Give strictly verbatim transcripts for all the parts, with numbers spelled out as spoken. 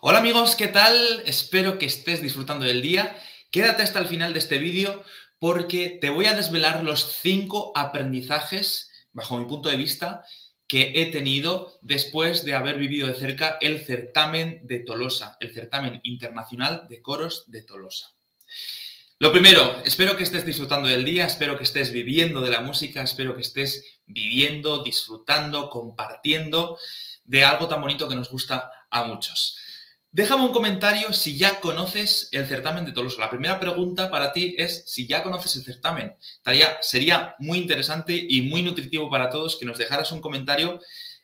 Hola amigos, ¿qué tal? Espero que estés disfrutando del día. Quédate hasta el final de este vídeo porque te voy a desvelar los cinco aprendizajes, bajo mi punto de vista, que he tenido después de haber vivido de cerca el certamen de Tolosa, el certamen internacional de coros de Tolosa. Lo primero, espero que estés disfrutando del día, espero que estés viviendo de la música, espero que estés viviendo, disfrutando, compartiendo de algo tan bonito que nos gusta a muchos. Déjame un comentario si ya conoces el certamen de Tolosa. La primera pregunta para ti es si ya conoces el certamen. Estaría, sería muy interesante y muy nutritivo para todos que nos dejaras un comentario,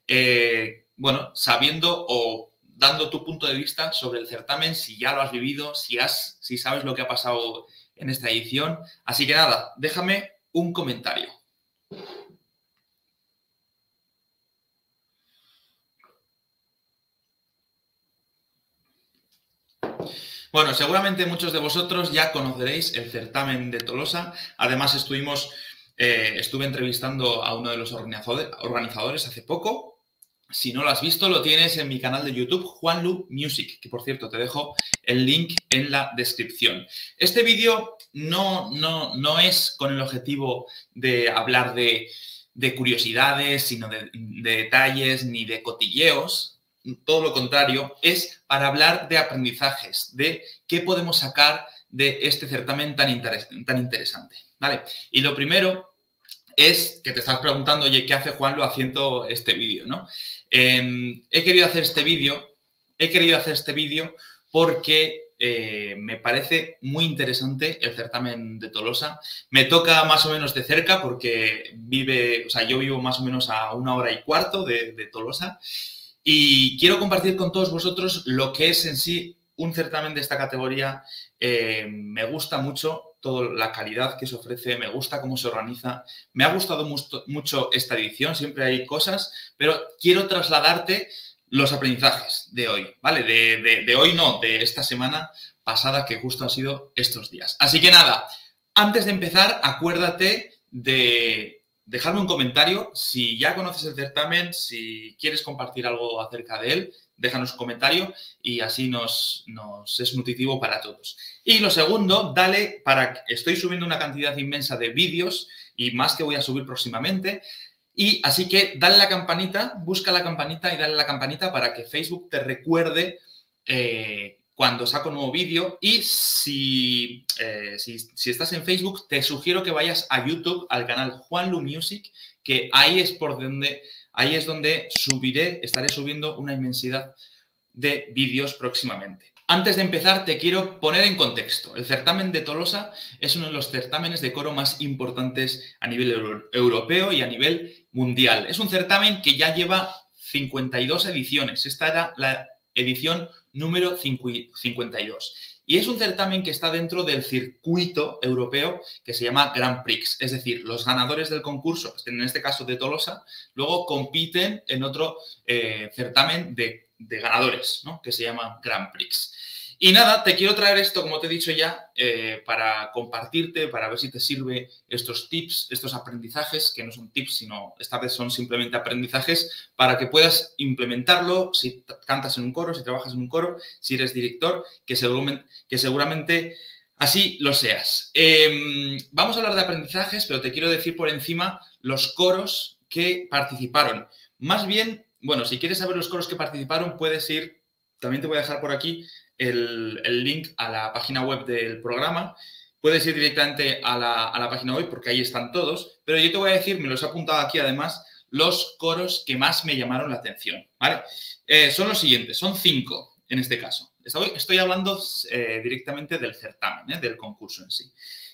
eh, bueno, sabiendo o dando tu punto de vista sobre el certamen, si ya lo has vivido, si, has, si sabes lo que ha pasado en esta edición. Así que nada, déjame un comentario. Bueno, seguramente muchos de vosotros ya conoceréis el certamen de Tolosa. Además, estuvimos, eh, estuve entrevistando a uno de los organizadores hace poco. Si no lo has visto, lo tienes en mi canal de YouTube, Juanlu Music, que por cierto, te dejo el link en la descripción. Este vídeo no, no, no es con el objetivo de hablar de, de curiosidades, sino de, de detalles ni de cotilleos. Todo lo contrario, es para hablar de aprendizajes, de qué podemos sacar de este certamen tan, interes tan interesante, ¿vale? Y lo primero es que te estás preguntando, oye, ¿qué hace Juanlu haciendo este vídeo, no? Eh, he querido hacer este vídeo, he querido hacer este vídeo porque eh, me parece muy interesante el certamen de Tolosa. Me toca más o menos de cerca porque vive, o sea, yo vivo más o menos a una hora y cuarto de, de Tolosa. Y quiero compartir con todos vosotros lo que es en sí un certamen de esta categoría. Eh, me gusta mucho toda la calidad que se ofrece, me gusta cómo se organiza. Me ha gustado mucho, mucho esta edición, siempre hay cosas, pero quiero trasladarte los aprendizajes de hoy, ¿vale? De, de, de hoy no, de esta semana pasada que justo han sido estos días. Así que nada, antes de empezar, acuérdate de dejarme un comentario si ya conoces el certamen, si quieres compartir algo acerca de él, déjanos un comentario y así nos, nos es nutritivo para todos. Y lo segundo, dale para... Estoy subiendo una cantidad inmensa de vídeos y más que voy a subir próximamente. Y así que dale la campanita, busca la campanita y dale la campanita para que Facebook te recuerde eh, cuando saco un nuevo vídeo. Y si, eh, si, si estás en Facebook, te sugiero que vayas a YouTube, al canal Juanlu Music, que ahí es por donde, ahí es donde subiré, estaré subiendo una inmensidad de vídeos próximamente. Antes de empezar, te quiero poner en contexto. El certamen de Tolosa es uno de los certámenes de coro más importantes a nivel euro, europeo y a nivel mundial. Es un certamen que ya lleva cincuenta y dos ediciones. Esta era la edición número cincuenta y dos. Y es un certamen que está dentro del circuito europeo que se llama Grand Prix. Es decir, los ganadores del concurso, en este caso de Tolosa, luego compiten en otro eh, certamen de, de ganadores, ¿no? Que se llama Grand Prix. Y nada, te quiero traer esto, como te he dicho ya, eh, para compartirte, para ver si te sirve estos tips, estos aprendizajes, que no son tips, sino esta vez son simplemente aprendizajes, para que puedas implementarlo si cantas en un coro, si trabajas en un coro, si eres director, que seguramente, que seguramente así lo seas. Eh, vamos a hablar de aprendizajes, pero te quiero decir por encima los coros que participaron. Más bien, bueno, si quieres saber los coros que participaron, puedes ir, también te voy a dejar por aquí El, el link a la página web del programa. Puedes ir directamente a la, a la página web porque ahí están todos, pero yo te voy a decir, me los he apuntado aquí además, los coros que más me llamaron la atención, ¿vale? Eh, son los siguientes, son cinco en este caso. Estoy, estoy hablando eh, directamente del certamen, ¿eh? Del concurso en sí.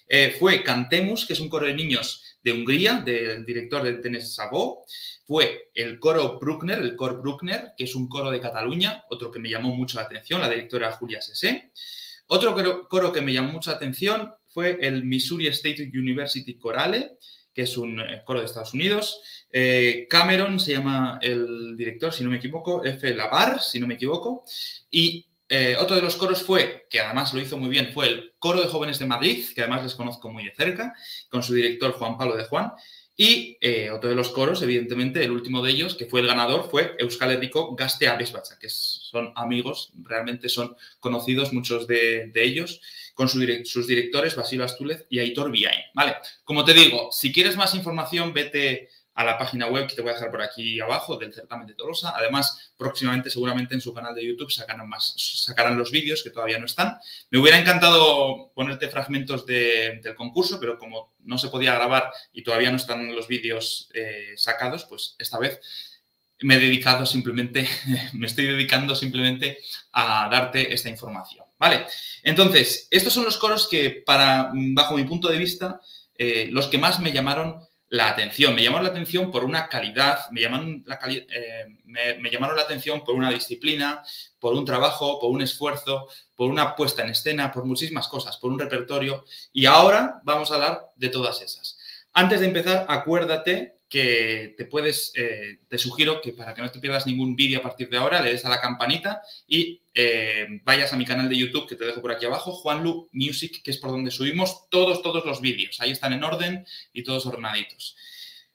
Eh, fue Cantemus, que es un coro de niños de Hungría, del director de Tenes Sabó. Fue el Coro Bruckner, el Cor Bruckner, que es un coro de Cataluña, otro que me llamó mucho la atención, la directora Julia Sessé. Otro coro, coro que me llamó mucho la atención fue el Missouri State University Chorale, que es un coro de Estados Unidos. Eh, Cameron se llama el director, si no me equivoco, F. Lavar, si no me equivoco. Y eh, otro de los coros fue, que además lo hizo muy bien, fue el Coro de Jóvenes de Madrid, que además les conozco muy de cerca, con su director Juan Pablo de Juan. Y eh, otro de los coros, evidentemente, el último de ellos, que fue el ganador, fue Euskal Herriko Gaztea Abesbatza, que son amigos, realmente son conocidos muchos de, de ellos, con su, sus directores, Basilio Astúlez y Aitor Villain. ¿Vale? Como te digo, si quieres más información, vete a la página web que te voy a dejar por aquí abajo, del certamen de Tolosa. Además, próximamente, seguramente en su canal de YouTube sacarán, más, sacarán los vídeos que todavía no están. Me hubiera encantado ponerte fragmentos de, del concurso, pero como no se podía grabar y todavía no están los vídeos eh, sacados, pues esta vez me he dedicado simplemente, me estoy dedicando simplemente a darte esta información. ¿Vale? Entonces, estos son los coros que, para, bajo mi punto de vista, eh, los que más me llamaron la atención. Me llamaron la atención por una calidad, me llamaron la, cali eh, me, me llamaron la atención por una disciplina, por un trabajo, por un esfuerzo, por una puesta en escena, por muchísimas cosas, por un repertorio. Y ahora vamos a hablar de todas esas. Antes de empezar, acuérdate que te puedes, eh, te sugiero que para que no te pierdas ningún vídeo a partir de ahora, le des a la campanita y eh, vayas a mi canal de YouTube, que te dejo por aquí abajo, Juanlu Music, que es por donde subimos todos, todos los vídeos. Ahí están en orden y todos ordenaditos.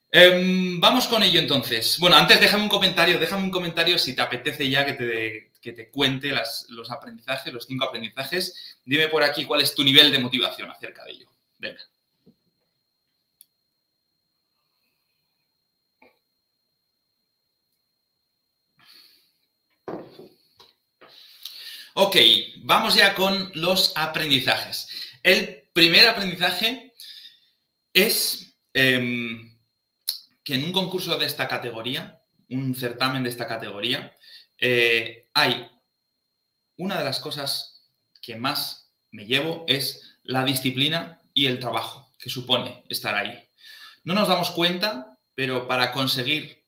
Eh, vamos con ello entonces. Bueno, antes déjame un comentario, déjame un comentario si te apetece ya que te, que te cuente las, los aprendizajes, los cinco aprendizajes. Dime por aquí cuál es tu nivel de motivación acerca de ello. Venga. Ok, vamos ya con los aprendizajes. El primer aprendizaje es eh, que en un concurso de esta categoría, un certamen de esta categoría, eh, hay una de las cosas que más me llevo es la disciplina y el trabajo que supone estar ahí. No nos damos cuenta, pero para conseguir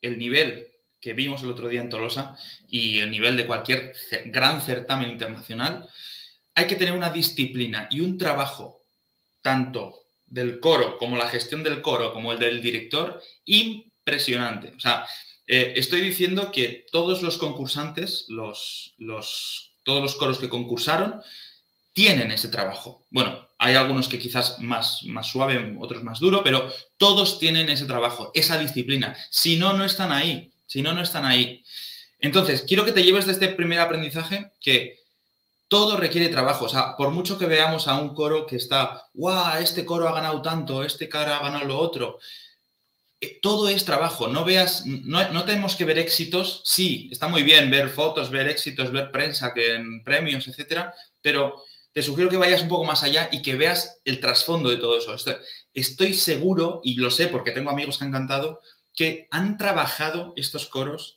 el nivel que vimos el otro día en Tolosa y el nivel de cualquier gran certamen internacional, hay que tener una disciplina y un trabajo, tanto del coro como la gestión del coro, como el del director, impresionante. O sea, eh, estoy diciendo que todos los concursantes, los, los, todos los coros que concursaron, tienen ese trabajo. Bueno, hay algunos que quizás más, más suave, otros más duro, pero todos tienen ese trabajo, esa disciplina. Si no, no están ahí. Si no, no están ahí. Entonces, quiero que te lleves de este primer aprendizaje que todo requiere trabajo. O sea, por mucho que veamos a un coro que está, ¡guau! Este coro ha ganado tanto, este coro ha ganado lo otro. Eh, todo es trabajo. No veas, no, no tenemos que ver éxitos. Sí, está muy bien ver fotos, ver éxitos, ver prensa, que en premios, etcétera. Pero te sugiero que vayas un poco más allá y que veas el trasfondo de todo eso. Estoy, estoy seguro, y lo sé porque tengo amigos que han cantado, que han trabajado estos coros,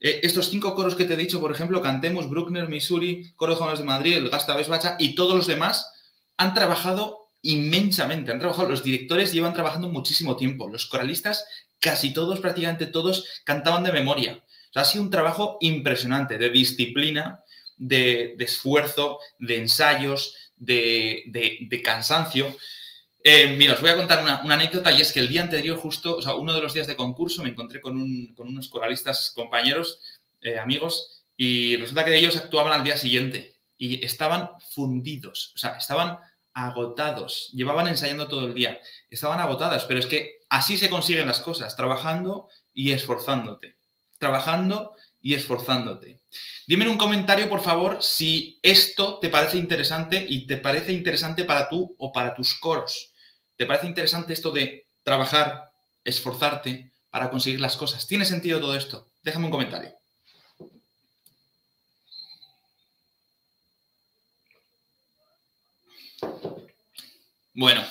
eh, estos cinco coros que te he dicho, por ejemplo, Cantemus, Bruckner, Missouri, Coro de Jóvenes de Madrid, el Gaztea Abesbatza y todos los demás, han trabajado inmensamente, han trabajado, los directores llevan trabajando muchísimo tiempo, los coralistas, casi todos, prácticamente todos, cantaban de memoria. O sea, ha sido un trabajo impresionante de disciplina, de, de esfuerzo, de ensayos, de, de, de cansancio. Eh, mira, os voy a contar una, una anécdota y es que el día anterior justo, o sea, uno de los días de concurso me encontré con, un, con unos coralistas compañeros, eh, amigos, y resulta que ellos actuaban al día siguiente y estaban fundidos, o sea, estaban agotados, llevaban ensayando todo el día, estaban agotadas, pero es que así se consiguen las cosas, trabajando y esforzándote, trabajando y esforzándote. Dime en un comentario, por favor, si esto te parece interesante y te parece interesante para tú o para tus coros. ¿Te parece interesante esto de trabajar, esforzarte para conseguir las cosas? ¿Tiene sentido todo esto? Déjame un comentario. Bueno,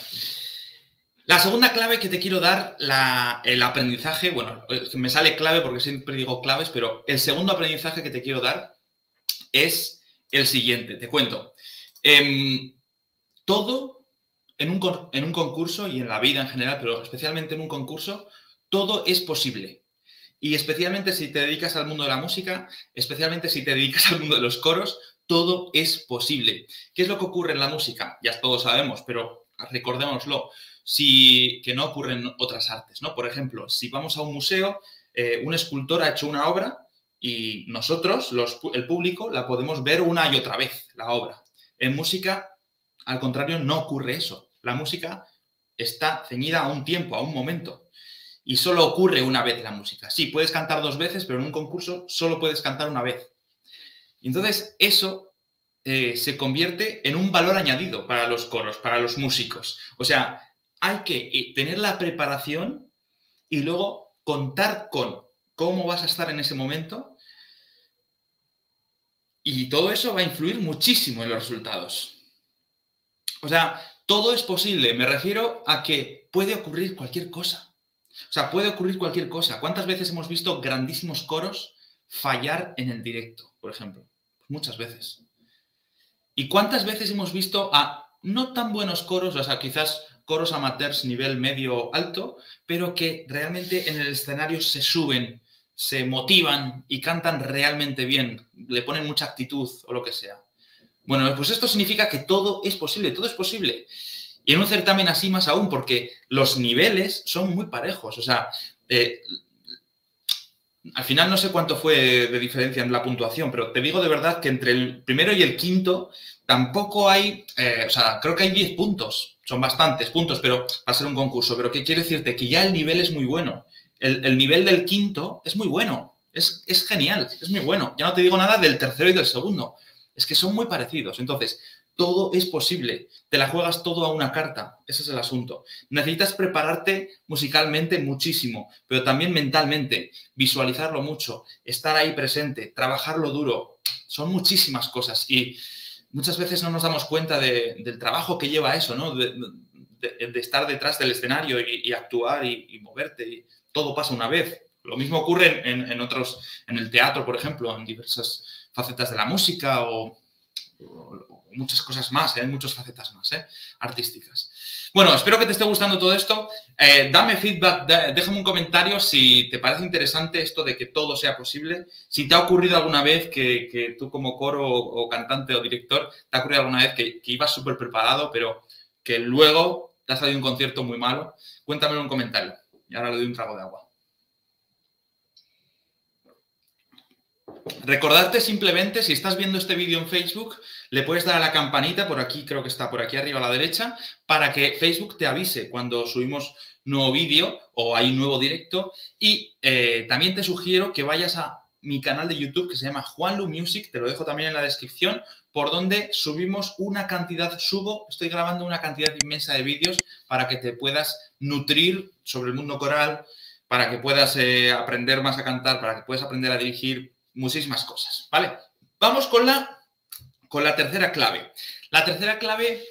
la segunda clave que te quiero dar, la, el aprendizaje, bueno, me sale clave porque siempre digo claves, pero el segundo aprendizaje que te quiero dar es el siguiente. Te cuento. Eh, todo... En un, en un concurso y en la vida en general, pero especialmente en un concurso, todo es posible. Y especialmente si te dedicas al mundo de la música, especialmente si te dedicas al mundo de los coros, todo es posible. ¿Qué es lo que ocurre en la música? Ya todos sabemos, pero recordémoslo, si, que no ocurre en otras artes, ¿no? Por ejemplo, si vamos a un museo, eh, un escultor ha hecho una obra y nosotros, los, el público, la podemos ver una y otra vez, la obra. En música, al contrario, no ocurre eso. La música está ceñida a un tiempo, a un momento. Y solo ocurre una vez la música. Sí, puedes cantar dos veces, pero en un concurso solo puedes cantar una vez. Entonces, eso eh, se convierte en un valor añadido para los coros, para los músicos. O sea, hay que tener la preparación y luego contar con cómo vas a estar en ese momento. Y todo eso va a influir muchísimo en los resultados. O sea, todo es posible. Me refiero a que puede ocurrir cualquier cosa. O sea, puede ocurrir cualquier cosa. ¿Cuántas veces hemos visto grandísimos coros fallar en el directo, por ejemplo? Pues muchas veces. ¿Y cuántas veces hemos visto a no tan buenos coros, o sea, quizás coros amateurs nivel medio alto, pero que realmente en el escenario se suben, se motivan y cantan realmente bien, le ponen mucha actitud o lo que sea? Bueno, pues esto significa que todo es posible, todo es posible. Y en un certamen así más aún, porque los niveles son muy parejos. O sea, eh, al final no sé cuánto fue de diferencia en la puntuación, pero te digo de verdad que entre el primero y el quinto tampoco hay, eh, o sea, creo que hay diez puntos. Son bastantes puntos, pero va a ser un concurso. Pero ¿qué quiere decirte? Que ya el nivel es muy bueno. El, el nivel del quinto es muy bueno. Es, es genial, es muy bueno. Ya no te digo nada del tercero y del segundo. Es que son muy parecidos. Entonces, todo es posible. Te la juegas todo a una carta. Ese es el asunto. Necesitas prepararte musicalmente muchísimo, pero también mentalmente. Visualizarlo mucho, estar ahí presente, trabajarlo duro. Son muchísimas cosas y muchas veces no nos damos cuenta de, del trabajo que lleva eso, ¿no? De, de, de estar detrás del escenario y, y actuar y, y moverte. Y todo pasa una vez. Lo mismo ocurre en, en otros, en el teatro, por ejemplo, en diversas facetas de la música o... o muchas cosas más, ¿eh? Muchas facetas más, ¿eh? Artísticas. Bueno, espero que te esté gustando todo esto. Eh, dame feedback, déjame un comentario si te parece interesante esto de que todo sea posible. Si te ha ocurrido alguna vez que, que tú como coro o, o cantante o director, te ha ocurrido alguna vez que, que ibas súper preparado, pero que luego te ha salido un concierto muy malo. Cuéntamelo en un comentario. Y ahora le doy un trago de agua. Recordarte simplemente, si estás viendo este vídeo en Facebook, le puedes dar a la campanita, por aquí creo que está, por aquí arriba a la derecha, para que Facebook te avise cuando subimos nuevo vídeo o hay nuevo directo. Y eh, también te sugiero que vayas a mi canal de YouTube que se llama Juanlu Music, te lo dejo también en la descripción, por donde subimos una cantidad, subo, estoy grabando una cantidad inmensa de vídeos para que te puedas nutrir sobre el mundo coral, para que puedas eh, aprender más a cantar, para que puedas aprender a dirigir, muchísimas cosas, ¿vale? Vamos con la, con la tercera clave. La tercera clave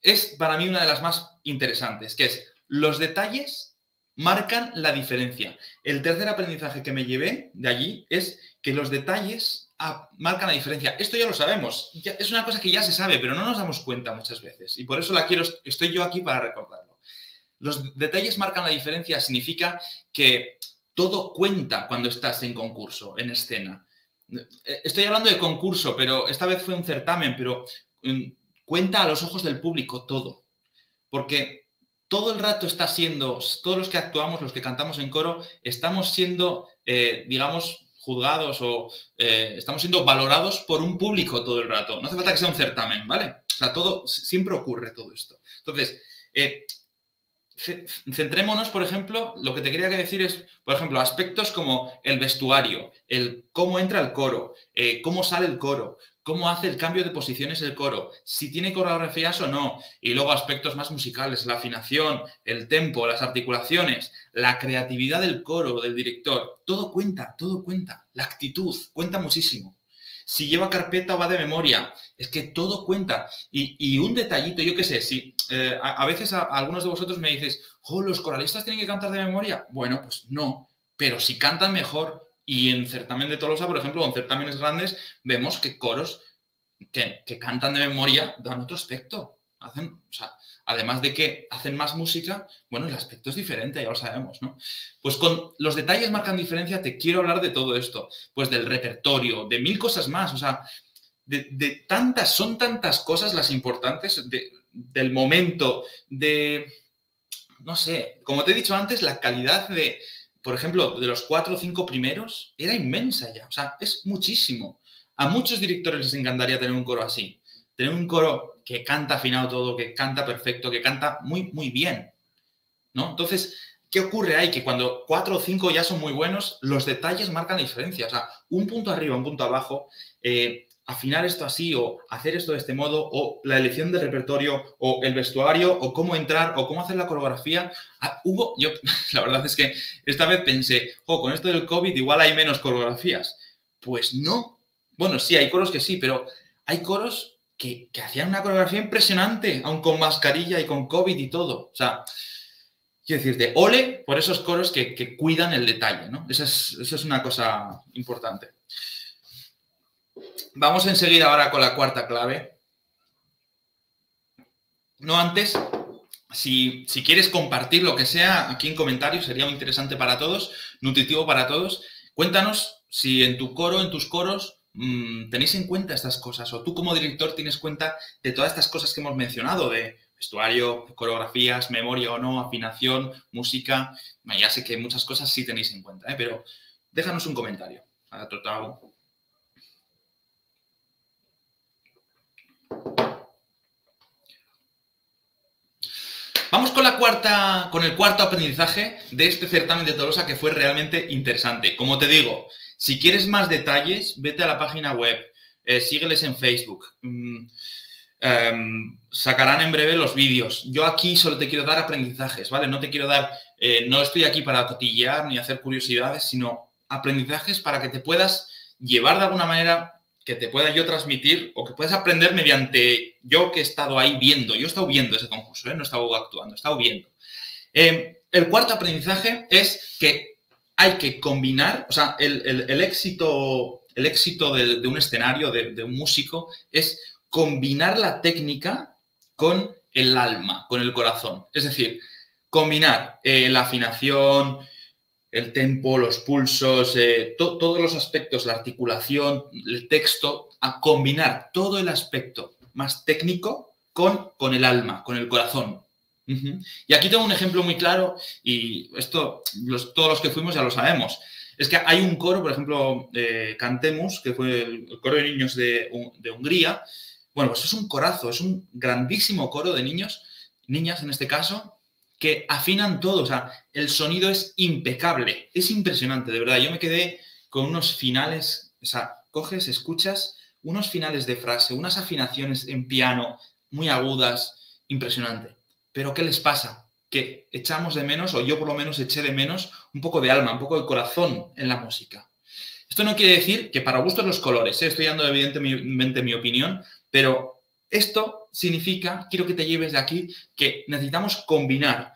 es para mí una de las más interesantes, que es los detalles marcan la diferencia. El tercer aprendizaje que me llevé de allí es que los detalles a, marcan la diferencia. Esto ya lo sabemos, ya, es una cosa que ya se sabe, pero no nos damos cuenta muchas veces y por eso la quiero, estoy yo aquí para recordarlo. Los detalles marcan la diferencia significa que todo cuenta cuando estás en concurso, en escena. Estoy hablando de concurso, pero esta vez fue un certamen, pero cuenta a los ojos del público todo. Porque todo el rato está siendo, todos los que actuamos, los que cantamos en coro, estamos siendo, eh, digamos, juzgados o eh, estamos siendo valorados por un público todo el rato. No hace falta que sea un certamen, ¿vale? O sea, todo, siempre ocurre todo esto. Entonces, eh, centrémonos, por ejemplo, lo que te quería decir es, por ejemplo, aspectos como el vestuario, el cómo entra el coro, eh, cómo sale el coro, cómo hace el cambio de posiciones el coro, si tiene coreografías o no, y luego aspectos más musicales, la afinación, el tempo, las articulaciones, la creatividad del coro, del director, todo cuenta, todo cuenta, la actitud cuenta muchísimo. Si lleva carpeta o va de memoria, es que todo cuenta. Y, y un detallito, yo qué sé, si eh, a, a veces a, a algunos de vosotros me dices, oh, los coralistas tienen que cantar de memoria. Bueno, pues no, pero si cantan mejor, y en certamen de Tolosa, por ejemplo, o en certámenes grandes, vemos que coros que, que cantan de memoria dan otro aspecto. Hacen, o sea, además de que hacen más música, bueno, el aspecto es diferente, ya lo sabemos, ¿no? Pues con los detalles marcan diferencia, te quiero hablar de todo esto, pues del repertorio, de mil cosas más, o sea, de, de tantas, son tantas cosas las importantes de, del momento, de, no sé, como te he dicho antes, la calidad de, por ejemplo, de los cuatro o cinco primeros era inmensa ya, o sea, es muchísimo. A muchos directores les encantaría tener un coro así, tener un coro que canta afinado todo, que canta perfecto, que canta muy, muy bien. ¿no? Entonces, ¿qué ocurre ahí? Que cuando cuatro o cinco ya son muy buenos, los detalles marcan la diferencia. O sea, un punto arriba, un punto abajo, eh, afinar esto así o hacer esto de este modo, o la elección del repertorio, o el vestuario, o cómo entrar, o cómo hacer la coreografía. Ah, hubo, yo la verdad es que esta vez pensé, oh, con esto del COVID igual hay menos coreografías. Pues no. Bueno, sí, hay coros que sí, pero hay coros que, que hacían una coreografía impresionante, aun con mascarilla y con COVID y todo. O sea, quiero decirte, ole por esos coros que, que cuidan el detalle, ¿no? Esa es, esa es una cosa importante. Vamos enseguida ahora con la cuarta clave. No antes, si, si quieres compartir lo que sea aquí en comentarios, sería muy interesante para todos, nutritivo para todos. Cuéntanos si en tu coro, en tus coros, mmm, tenéis en cuenta estas cosas, o tú como director tienes cuenta de todas estas cosas que hemos mencionado, de vestuario, coreografías, memoria o no, afinación, música. Bueno, ya sé que muchas cosas sí tenéis en cuenta, ¿eh? Pero déjanos un comentario. Ahora te hago. Vamos con, la cuarta, con el cuarto aprendizaje de este certamen de Tolosa, que fue realmente interesante. Como te digo, si quieres más detalles, vete a la página web, eh, sígueles en Facebook. Mm. Um, sacarán en breve los vídeos. Yo aquí solo te quiero dar aprendizajes, ¿vale? No te quiero dar, eh, no estoy aquí para cotillear ni hacer curiosidades, sino aprendizajes para que te puedas llevar de alguna manera, que te pueda yo transmitir o que puedas aprender mediante yo que he estado ahí viendo. Yo he estado viendo ese concurso, ¿eh? No he estado actuando, he estado viendo. Eh, el cuarto aprendizaje es que hay que combinar, o sea, el, el, el éxito, el éxito de, de un escenario, de, de un músico, es combinar la técnica con el alma, con el corazón. Es decir, combinar eh, la afinación, el tempo, los pulsos, eh, to todos los aspectos, la articulación, el texto, a combinar todo el aspecto más técnico con, con el alma, con el corazón. Uh-huh. Y aquí tengo un ejemplo muy claro, y esto los, todos los que fuimos ya lo sabemos. Es que hay un coro, por ejemplo, eh, Cantemus, que fue el coro de niños de, de Hungría. Bueno, pues es un corazo, es un grandísimo coro de niños, niñas en este caso, que afinan todo. O sea, el sonido es impecable, es impresionante, de verdad. Yo me quedé con unos finales, o sea, coges, escuchas, unos finales de frase, unas afinaciones en piano muy agudas, impresionante. Pero ¿qué les pasa? Que echamos de menos, o yo por lo menos eché de menos, un poco de alma, un poco de corazón en la música. Esto no quiere decir que para gustos los colores, ¿eh? Estoy dando evidentemente mi opinión, pero esto significa, quiero que te lleves de aquí, que necesitamos combinar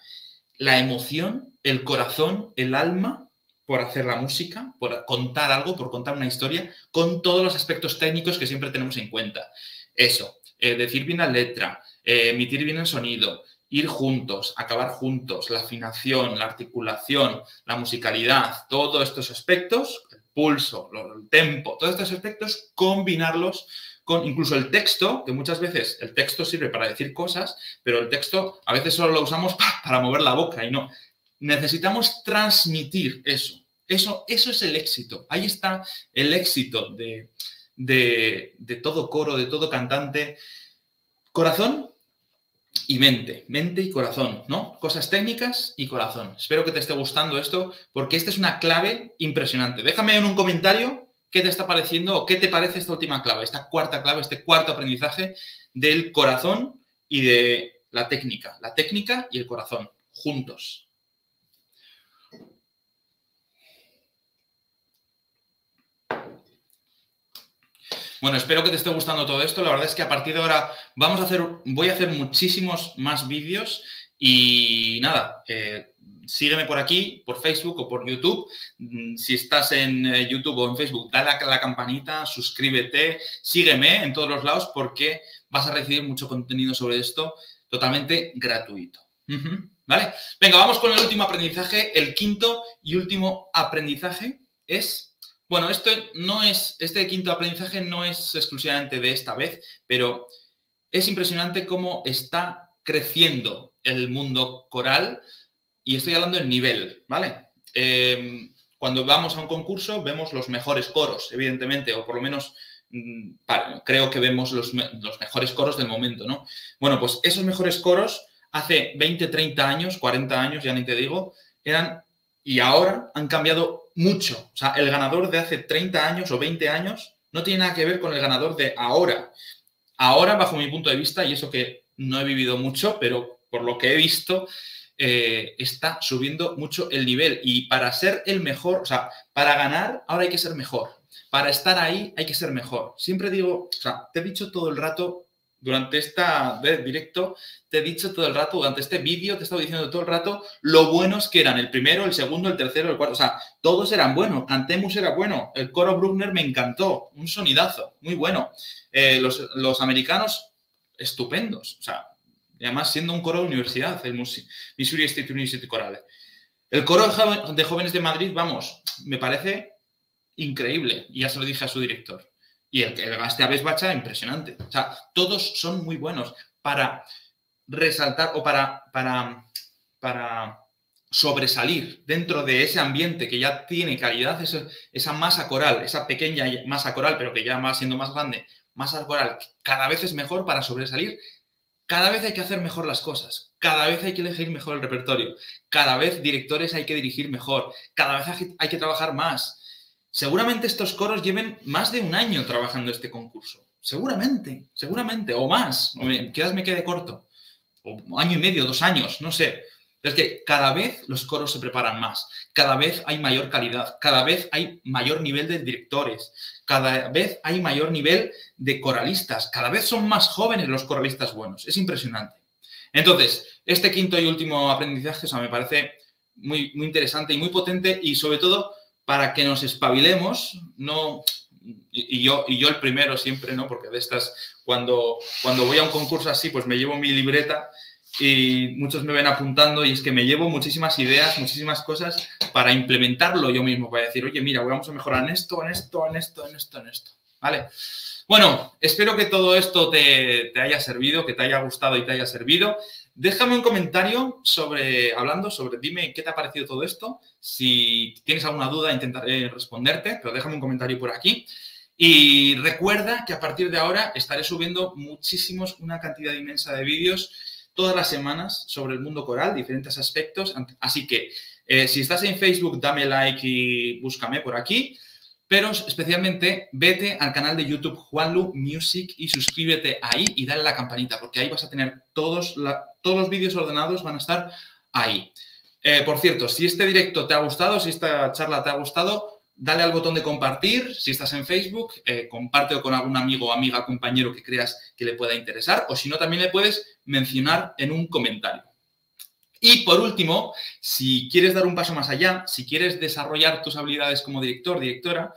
la emoción, el corazón, el alma, por hacer la música, por contar algo, por contar una historia, con todos los aspectos técnicos que siempre tenemos en cuenta. Eso, eh, decir bien la letra, eh, emitir bien el sonido, ir juntos, acabar juntos, la afinación, la articulación, la musicalidad, todos estos aspectos, el pulso, el tempo, todos estos aspectos, combinarlos con incluso el texto, que muchas veces el texto sirve para decir cosas, pero el texto a veces solo lo usamos para mover la boca y no. Necesitamos transmitir eso. Eso, eso es el éxito. Ahí está el éxito de, de, de todo coro, de todo cantante. Corazón y mente, mente y corazón, ¿no? Cosas técnicas y corazón. Espero que te esté gustando esto, porque esta es una clave impresionante. Déjame en un comentario qué te está pareciendo o qué te parece esta última clave, esta cuarta clave, este cuarto aprendizaje del corazón y de la técnica. La técnica y el corazón, juntos. Bueno, espero que te esté gustando todo esto. La verdad es que a partir de ahora vamos a hacer, voy a hacer muchísimos más vídeos y nada, eh, sígueme por aquí, por Facebook o por YouTube. Si estás en YouTube o en Facebook, dale a la campanita, suscríbete, sígueme en todos los lados porque vas a recibir mucho contenido sobre esto totalmente gratuito. Uh-huh. ¿Vale? Venga, vamos con el último aprendizaje. El quinto y último aprendizaje es... Bueno, esto no es, este quinto aprendizaje no es exclusivamente de esta vez, pero es impresionante cómo está creciendo el mundo coral y estoy hablando del nivel, ¿vale? Eh, cuando vamos a un concurso vemos los mejores coros, evidentemente, o por lo menos para, creo que vemos los, los mejores coros del momento, ¿no? Bueno, pues esos mejores coros hace veinte, treinta años, cuarenta años, ya ni te digo, eran, y ahora han cambiado mucho. O sea, el ganador de hace treinta años o veinte años no tiene nada que ver con el ganador de ahora. Ahora, bajo mi punto de vista, y eso que no he vivido mucho, pero por lo que he visto, eh, está subiendo mucho el nivel. Y para ser el mejor, o sea, para ganar, ahora hay que ser mejor. Para estar ahí, hay que ser mejor. Siempre digo, o sea, te he dicho todo el rato, durante este directo, te he dicho todo el rato, durante este vídeo, te he estado diciendo todo el rato lo buenos que eran. El primero, el segundo, el tercero, el cuarto. O sea, todos eran buenos. Cantemus era bueno. El coro Bruckner me encantó. Un sonidazo. Muy bueno. Eh, los, los americanos, estupendos. O sea, y además siendo un coro de universidad, el Missouri State University Chorale. El coro de jóvenes de Madrid, vamos, me parece increíble. Y ya se lo dije a su director. Y el, el Gaztea Abesbatza, impresionante. O sea, todos son muy buenos para resaltar o para, para, para sobresalir dentro de ese ambiente que ya tiene calidad, esa, esa masa coral, esa pequeña masa coral, pero que ya va siendo más grande, masa coral, cada vez es mejor para sobresalir. Cada vez hay que hacer mejor las cosas, cada vez hay que elegir mejor el repertorio, cada vez directores hay que dirigir mejor, cada vez hay que trabajar más. Seguramente estos coros lleven más de un año trabajando este concurso. Seguramente, seguramente, o más. O me, quizás me quede corto. O año y medio, dos años, no sé. Es que cada vez los coros se preparan más. Cada vez hay mayor calidad. Cada vez hay mayor nivel de directores. Cada vez hay mayor nivel de coralistas. Cada vez son más jóvenes los coralistas buenos. Es impresionante. Entonces, este quinto y último aprendizaje, o sea, me parece muy, muy interesante y muy potente y, sobre todo, para que nos espabilemos, no, y, yo, y yo el primero siempre, ¿no? Porque de estas, cuando, cuando voy a un concurso así, pues me llevo mi libreta y muchos me ven apuntando y es que me llevo muchísimas ideas, muchísimas cosas para implementarlo yo mismo, para decir, oye, mira, vamos a mejorar en esto, en esto, en esto, en esto, en esto, ¿vale? Bueno, espero que todo esto te, te haya servido, que te haya gustado y te haya servido. Déjame un comentario sobre, hablando sobre, dime qué te ha parecido todo esto. Si tienes alguna duda, intentaré responderte, pero déjame un comentario por aquí. Y recuerda que a partir de ahora estaré subiendo muchísimos, una cantidad inmensa de vídeos todas las semanas sobre el mundo coral, diferentes aspectos. Así que, eh, si estás en Facebook, dame like y búscame por aquí. Pero especialmente vete al canal de YouTube Juanlu Music y suscríbete ahí y dale a la campanita, porque ahí vas a tener todos, la, todos los vídeos ordenados, van a estar ahí. Eh, por cierto, si este directo te ha gustado, si esta charla te ha gustado, dale al botón de compartir. Si estás en Facebook, eh, compártelo con algún amigo, amiga, compañero que creas que le pueda interesar, o si no, también le puedes mencionar en un comentario. Y, por último, si quieres dar un paso más allá, si quieres desarrollar tus habilidades como director, directora,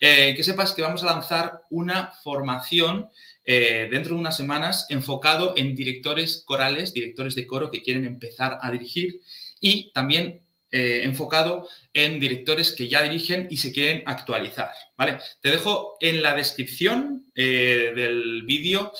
eh, que sepas que vamos a lanzar una formación eh, dentro de unas semanas enfocado en directores corales, directores de coro que quieren empezar a dirigir y también eh, enfocado en directores que ya dirigen y se quieren actualizar, ¿vale? Te dejo en la descripción eh, del vídeo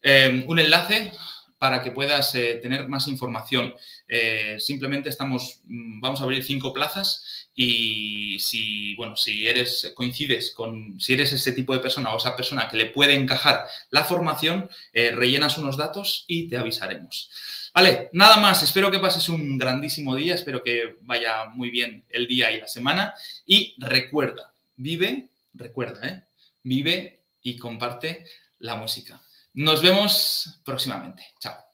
eh, un enlace para que puedas eh, tener más información. Eh, simplemente estamos, vamos a abrir cinco plazas y si, bueno, si eres, coincides con, si eres ese tipo de persona o esa persona que le puede encajar la formación, eh, rellenas unos datos y te avisaremos. Vale, nada más. Espero que pases un grandísimo día, espero que vaya muy bien el día y la semana y recuerda, vive, recuerda, ¿eh? Vive y comparte la música. Nos vemos próximamente. Chao.